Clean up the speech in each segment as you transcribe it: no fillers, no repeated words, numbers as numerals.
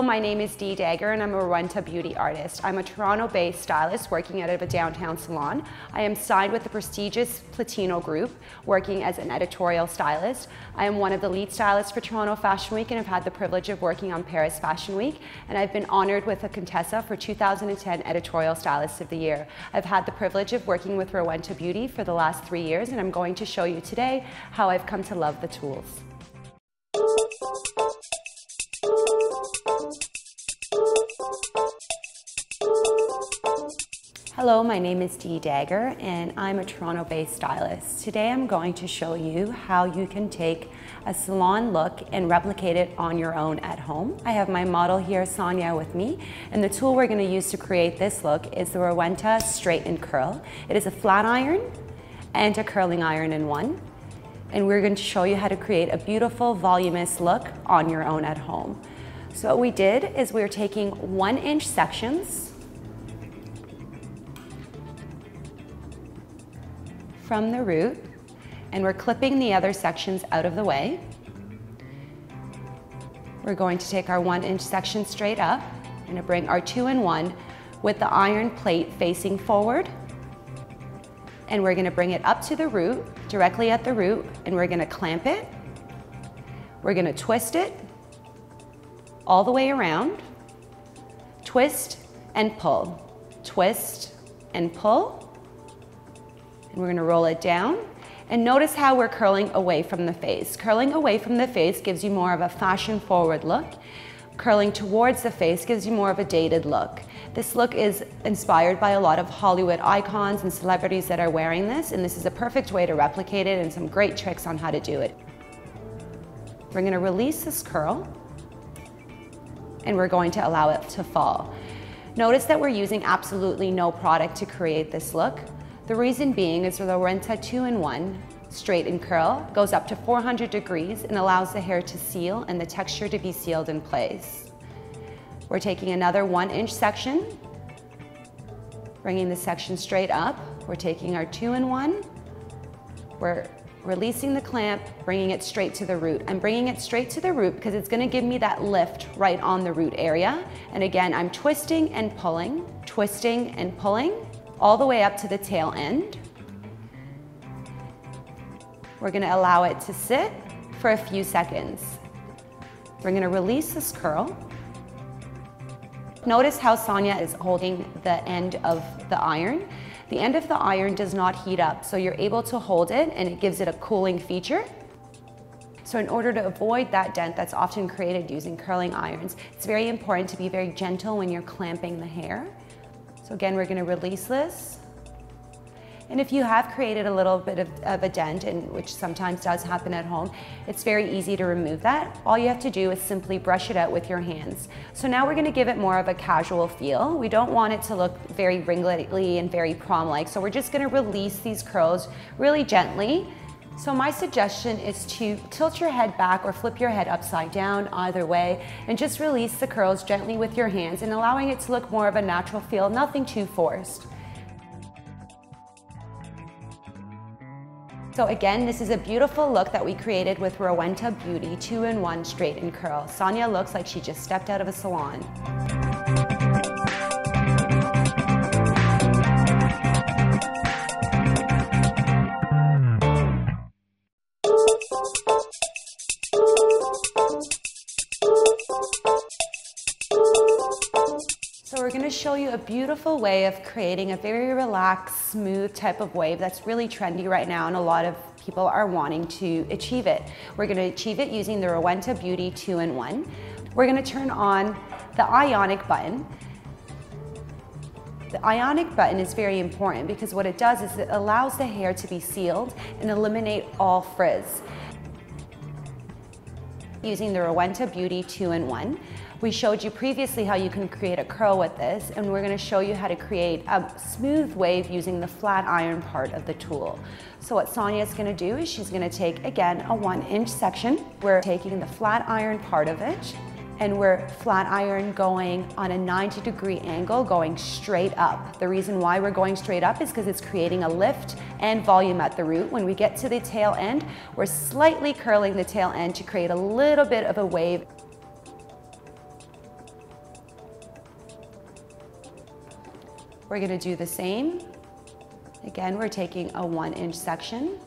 Hello, my name is Dee Dagger and I'm a Rowenta beauty artist. I'm a Toronto-based stylist working out of a downtown salon. I am signed with the prestigious Platino Group, working as an editorial stylist. I am one of the lead stylists for Toronto Fashion Week and have had the privilege of working on Paris Fashion Week, and I've been honored with a Contessa for 2010 Editorial Stylist of the Year. I've had the privilege of working with Rowenta Beauty for the last 3 years, and I'm going to show you today how I've come to love the tools. Hello, my name is Dee Dagger and I'm a Toronto-based stylist. Today I'm going to show you how you can take a salon look and replicate it on your own at home. I have my model here, Sonia, with me, and the tool we're going to use to create this look is the Rowenta Straight and Curl. It is a flat iron and a curling iron in one, and we're going to show you how to create a beautiful voluminous look on your own at home. So what we did is we're taking 1-inch sections from the root, and we're clipping the other sections out of the way. We're going to take our 1-inch section straight up and bring our 2-in-1 with the iron plate facing forward, and we're going to bring it up to the root, directly at the root, and we're going to clamp it. We're going to twist it all the way around, twist and pull, twist and pull. And we're going to roll it down, and notice how we're curling away from the face. Curling away from the face gives you more of a fashion forward look. Curling towards the face gives you more of a dated look. This look is inspired by a lot of Hollywood icons and celebrities that are wearing this, and this is a perfect way to replicate it and some great tricks on how to do it. We're going to release this curl and we're going to allow it to fall. Notice that we're using absolutely no product to create this look. The reason being is the Rowenta 2-in-1 Straight and Curl goes up to 400 degrees and allows the hair to seal and the texture to be sealed in place. We're taking another 1-inch section, bringing the section straight up. We're taking our 2-in-1, we're releasing the clamp, bringing it straight to the root. I'm bringing it straight to the root because it's going to give me that lift right on the root area. And again, I'm twisting and pulling, all the way up to the tail end. We're going to allow it to sit for a few seconds. We're going to release this curl. Notice how Sonia is holding the end of the iron. The end of the iron does not heat up, so you're able to hold it and it gives it a cooling feature. So in order to avoid that dent that's often created using curling irons, it's very important to be very gentle when you're clamping the hair. So again, we're going to release this, and if you have created a little bit of a dent, and which sometimes does happen at home, it's very easy to remove that. All you have to do is simply brush it out with your hands. So now we're going to give it more of a casual feel. We don't want it to look very ringletty and very prom-like, so we're just going to release these curls really gently. So my suggestion is to tilt your head back or flip your head upside down, either way, and just release the curls gently with your hands and allowing it to look more of a natural feel, nothing too forced. So again, this is a beautiful look that we created with Rowenta Beauty 2-in-1 Straight and Curl. Sonia looks like she just stepped out of a salon. So we're going to show you a beautiful way of creating a very relaxed, smooth type of wave that's really trendy right now, and a lot of people are wanting to achieve it. We're going to achieve it using the Rowenta Beauty 2-in-1. We're going to turn on the ionic button. The ionic button is very important because what it does is it allows the hair to be sealed and eliminate all frizz. Using the Rowenta Beauty 2-in-1, we showed you previously how you can create a curl with this, and we're going to show you how to create a smooth wave using the flat iron part of the tool. So what Sonia is going to do is she's going to take, again, a 1-inch section. We're taking the flat iron part of it, and we're flat iron going on a 90-degree angle, going straight up. The reason why we're going straight up is because it's creating a lift and volume at the root. When we get to the tail end, we're slightly curling the tail end to create a little bit of a wave. We're going to do the same. Again, we're taking a 1-inch section,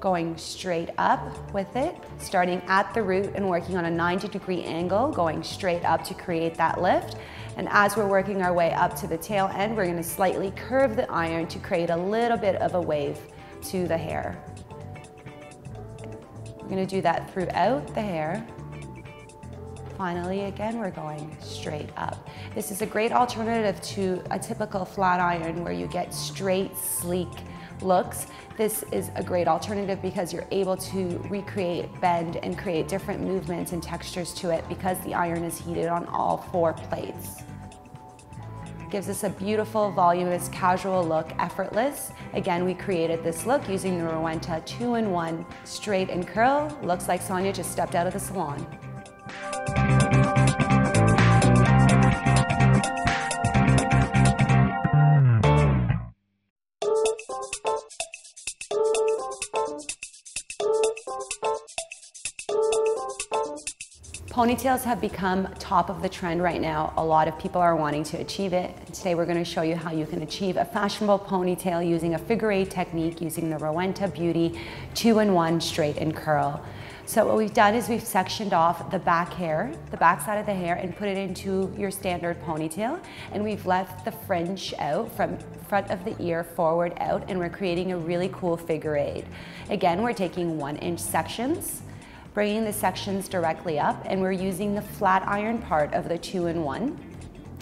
going straight up with it, starting at the root and working on a 90-degree angle, going straight up to create that lift. And as we're working our way up to the tail end, we're going to slightly curve the iron to create a little bit of a wave to the hair. We're going to do that throughout the hair. Finally, again, we're going straight up. This is a great alternative to a typical flat iron where you get straight, sleek looks. This is a great alternative because you're able to recreate, bend, and create different movements and textures to it because the iron is heated on all 4 plates. Gives us a beautiful, voluminous, casual look, effortless. Again, we created this look using the Rowenta 2-in-1 Straight and Curl. Looks like Sonia just stepped out of the salon. Ponytails have become top of the trend right now. A lot of people are wanting to achieve it. Today we're going to show you how you can achieve a fashionable ponytail using a figure-8 technique using the Rowenta Beauty 2-in-1 Straight and Curl. So what we've done is we've sectioned off the back hair, the back side of the hair, and put it into your standard ponytail. And we've left the fringe out from front of the ear forward out, and we're creating a really cool figure-8. Again, we're taking 1-inch sections, bringing the sections directly up, and we're using the flat iron part of the 2-in-1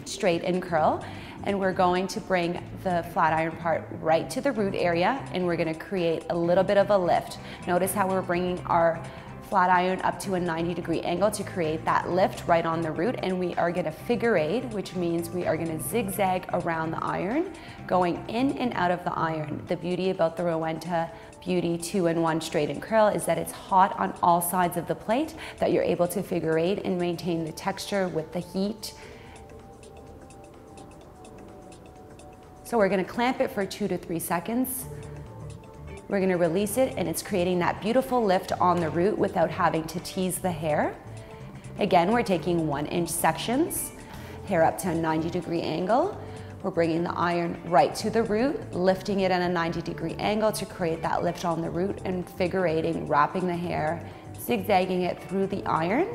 Straight and Curl. And we're going to bring the flat iron part right to the root area, and we're going to create a little bit of a lift. Notice how we're bringing our flat iron up to a 90-degree angle to create that lift right on the root, and we are going to figure-8, which means we are going to zigzag around the iron, going in and out of the iron. The beauty about the Rowenta Beauty 2-in-1 Straight and Curl is that it's hot on all sides of the plate, that you're able to figure-8 and maintain the texture with the heat. So we're going to clamp it for 2 to 3 seconds. We're going to release it, and it's creating that beautiful lift on the root without having to tease the hair. Again, we're taking 1-inch sections, hair up to a 90-degree angle. We're bringing the iron right to the root, lifting it at a 90-degree angle to create that lift on the root, and figure-8ing, wrapping the hair, zigzagging it through the iron.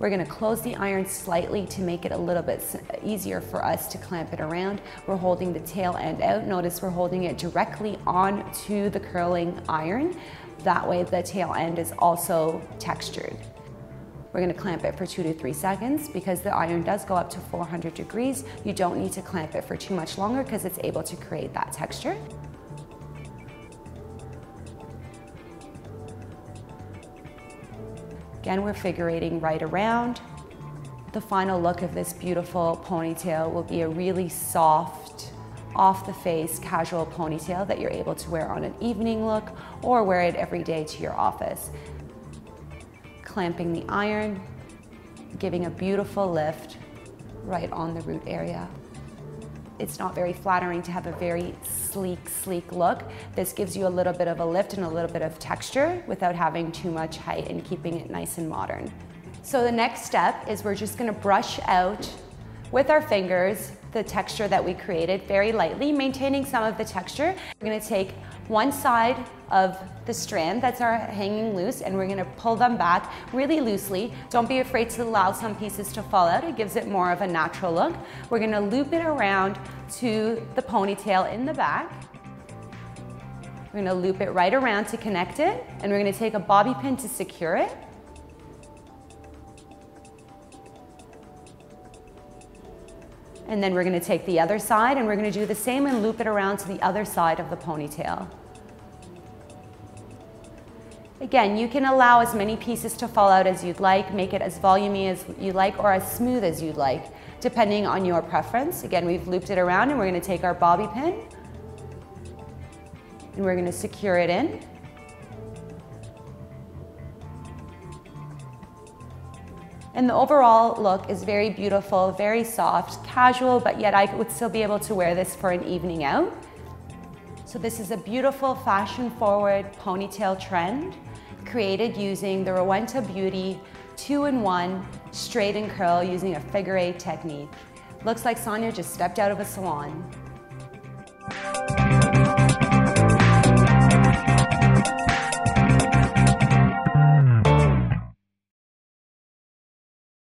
We're going to close the iron slightly to make it a little bit easier for us to clamp it around. We're holding the tail end out. Notice we're holding it directly onto the curling iron. That way the tail end is also textured. We're going to clamp it for 2 to 3 seconds. Because the iron does go up to 400 degrees, you don't need to clamp it for too much longer because it's able to create that texture. Again, we're figure-8ing right around. The final look of this beautiful ponytail will be a really soft, off-the-face, casual ponytail that you're able to wear on an evening look or wear it every day to your office. Clamping the iron, giving a beautiful lift right on the root area. It's not very flattering to have a very sleek look. This gives you a little bit of a lift and a little bit of texture without having too much height and keeping it nice and modern. So the next step is we're just going to brush out with our fingers the texture that we created very lightly, maintaining some of the texture. We're going to take one side of the strand that's hanging loose, and we're going to pull them back really loosely. Don't be afraid to allow some pieces to fall out. It gives it more of a natural look. We're going to loop it around to the ponytail in the back. We're going to loop it right around to connect it, and we're going to take a bobby pin to secure it. And then we're going to take the other side, and we're going to do the same and loop it around to the other side of the ponytail. Again, you can allow as many pieces to fall out as you'd like, make it as volumey as you like or as smooth as you'd like, depending on your preference. Again, we've looped it around, and we're going to take our bobby pin, and we're going to secure it in. And the overall look is very beautiful, very soft, casual, but yet I would still be able to wear this for an evening out. So this is a beautiful fashion-forward ponytail trend created using the Rowenta Beauty 2-in-1 Straight and Curl using a figure-8 technique. Looks like Sonia just stepped out of a salon.